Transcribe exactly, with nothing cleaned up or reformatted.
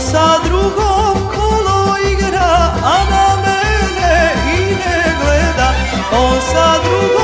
sa drugom kolo igra, a na mene i ne gleda, on sa drugom